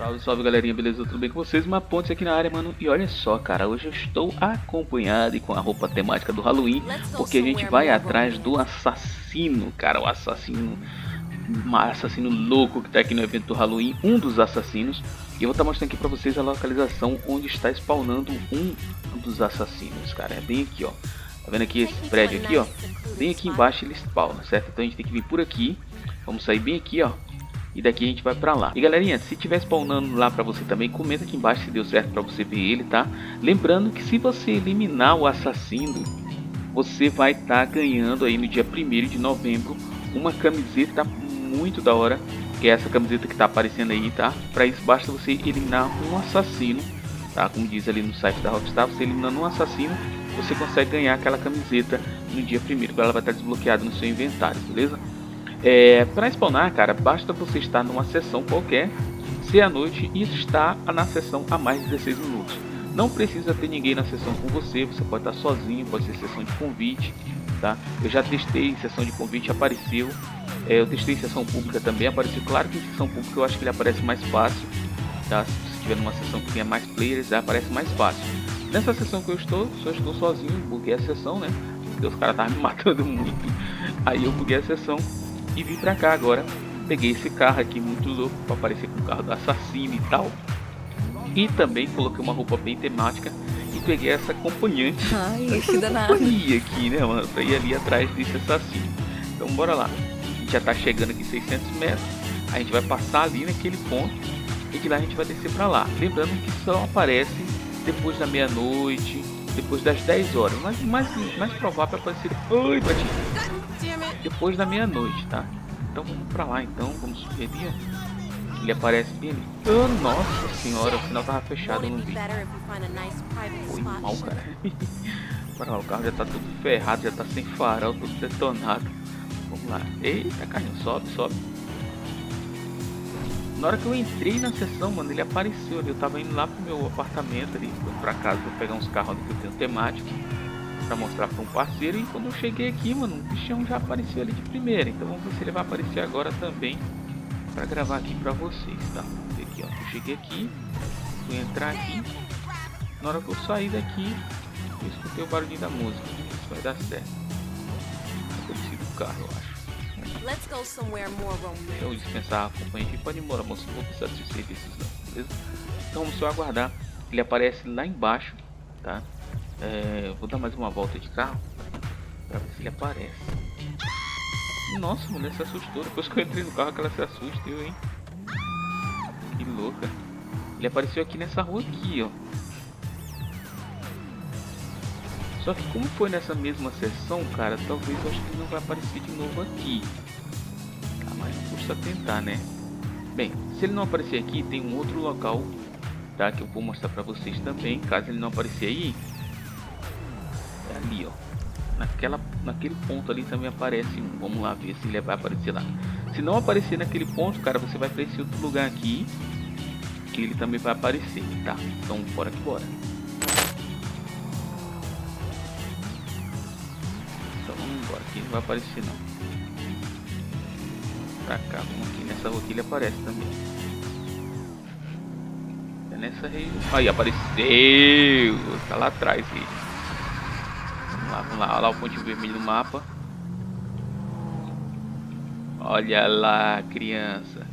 Salve, salve galerinha, beleza? Tudo bem com vocês? Uma ponte aqui na área, mano. E olha só, cara, hoje eu estou acompanhado e com a roupa temática do Halloween, porque a gente vai atrás do assassino, cara, o assassino... Um assassino louco que tá aqui no evento do Halloween, um dos assassinos. E eu vou estar mostrando aqui pra vocês a localização onde está spawnando um dos assassinos, cara. É bem aqui, ó. Tá vendo aqui esse prédio aqui, ó? Bem aqui embaixo ele spawna, certo? Então a gente tem que vir por aqui. Vamos sair bem aqui, ó. E daqui a gente vai pra lá. E galerinha, se tiver spawnando lá pra você também, comenta aqui embaixo se deu certo pra você ver ele, tá? Lembrando que se você eliminar o assassino, você vai estar ganhando aí no dia 1º de novembro uma camiseta muito da hora, que é essa camiseta que tá aparecendo aí, tá? Para isso basta você eliminar um assassino, tá? Como diz ali no site da Rockstar, você eliminando um assassino, você consegue ganhar aquela camiseta no dia 1º, ela vai estar desbloqueada no seu inventário, beleza? Para spawnar, cara, basta você estar numa sessão qualquer, ser à noite e estar na sessão há mais de 16 minutos. Não precisa ter ninguém na sessão com você, você pode estar sozinho, pode ser sessão de convite, tá? Eu já testei, sessão de convite apareceu. Eu testei em sessão pública também, apareceu. Claro que em sessão pública eu acho que ele aparece mais fácil, tá? Se você estiver numa sessão que tenha mais players, aparece mais fácil. Nessa sessão que eu estou, só estou sozinho, buguei a sessão, né? Porque os caras estavam me matando muito. Aí eu buguei a sessão e vim pra cá agora. Peguei esse carro aqui muito louco, pra aparecer com o carro do assassino e tal. E também coloquei uma roupa bem temática e peguei essa acompanhante. Ai, essa companhia aqui, né, mano? Pra ir ali atrás desse assassino. Então bora lá. Já tá chegando aqui 600 metros, a gente vai passar ali naquele ponto e de lá a gente vai descer para lá. Lembrando que só aparece depois da meia-noite, depois das 10 horas, mas mais provável é aparecer depois da meia-noite, tá? Então vamos para lá, então vamos subir ali, ó. Ele aparece bem ali. Oh, nossa senhora, o sinal tava fechado, eu não vi. Foi mal, cara. Para lá, o carro já tá todo ferrado, já tá sem farol, todo detonado. Vamos lá. Eita, carrinho, sobe, sobe. Na hora que eu entrei na sessão, mano, ele apareceu ali. Eu tava indo lá pro meu apartamento ali, pra casa, pra pegar uns carros ali que eu tenho temático, pra mostrar pra um parceiro. E quando eu cheguei aqui, mano, o bichão já apareceu ali de primeira. Então vamos ver se ele vai aparecer agora também, pra gravar aqui pra vocês, tá? Vamos ver aqui, ó. Eu cheguei aqui, fui entrar aqui. Na hora que eu saí daqui, eu escutei o barulhinho da música. Isso vai dar certo. Carro, eu acho. Eu dispensar a acompanhante, pode ir embora, moço, não vou precisar de serviços não, beleza? Então vamos só aguardar, ele aparece lá embaixo, tá? Eu vou dar mais uma volta de carro pra ver se ele aparece. Nossa, a mulher se assustou, depois que eu entrei no carro que ela se assusta, eu, hein? Que louca. Ele apareceu aqui nessa rua aqui, ó. Só que como foi nessa mesma sessão, cara, talvez eu acho que não vai aparecer de novo aqui. Ah, mas não custa tentar, né? Bem, se ele não aparecer aqui, tem um outro local, tá? Que eu vou mostrar pra vocês também, caso ele não aparecer aí. É ali, ó. Naquele ponto ali também aparece um. Vamos lá ver se ele vai aparecer lá. Se não aparecer naquele ponto, cara, você vai pra esse outro lugar aqui, que ele também vai aparecer, tá? Então, bora que bora. Aqui não vai aparecer não. Pra cá, vamos aqui. Nessa rua aqui ele aparece também. É nessa região. Aí, apareceu! Tá lá atrás ele. Vamos lá, olha lá o pontinho vermelho no mapa. Olha lá, criança.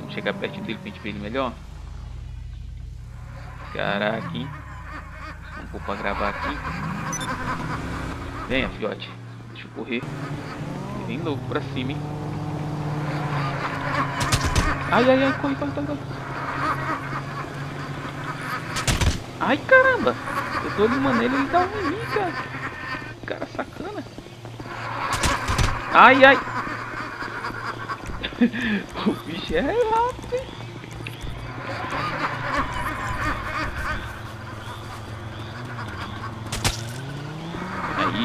Vamos chegar pertinho dele pra gente ver ele melhor. Caraca, hein? Vou pra gravar aqui. Venha, filhote. Deixa eu correr. Ele vem louco pra cima, hein? Ai, ai, ai, corre, corre, corre. Ai, caramba. Eu tô de maneira, ele dá um ruim, cara. Cara, sacana. Ai, ai. O bicho é rápido, hein?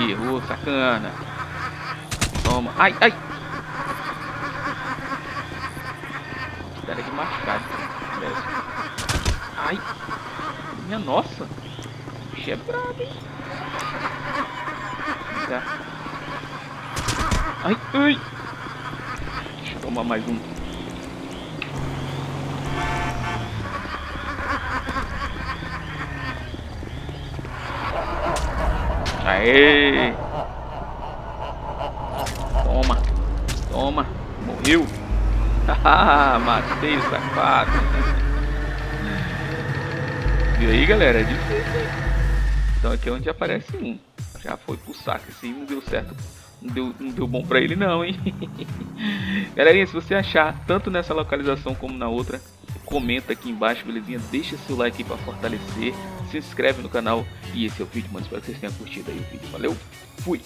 Errou, sacana. Toma. Ai, ai. Cara de machucado. Ai. Minha nossa. O bicho é brabo, hein? Tá. Ai, ai. Tomar mais um. Aê! Toma! Toma! Morreu! Haha! Matei o safado! Viu aí, galera? É difícil, hein? Então aqui é onde aparece um. Já foi pro saco, assim não deu certo. Não deu bom pra ele não, hein? Galerinha, se você achar tanto nessa localização como na outra, comenta aqui embaixo, belezinha? Deixa seu like aí pra fortalecer, se inscreve no canal. E esse é o vídeo, mano. Espero que vocês tenham curtido aí o vídeo. Valeu, fui!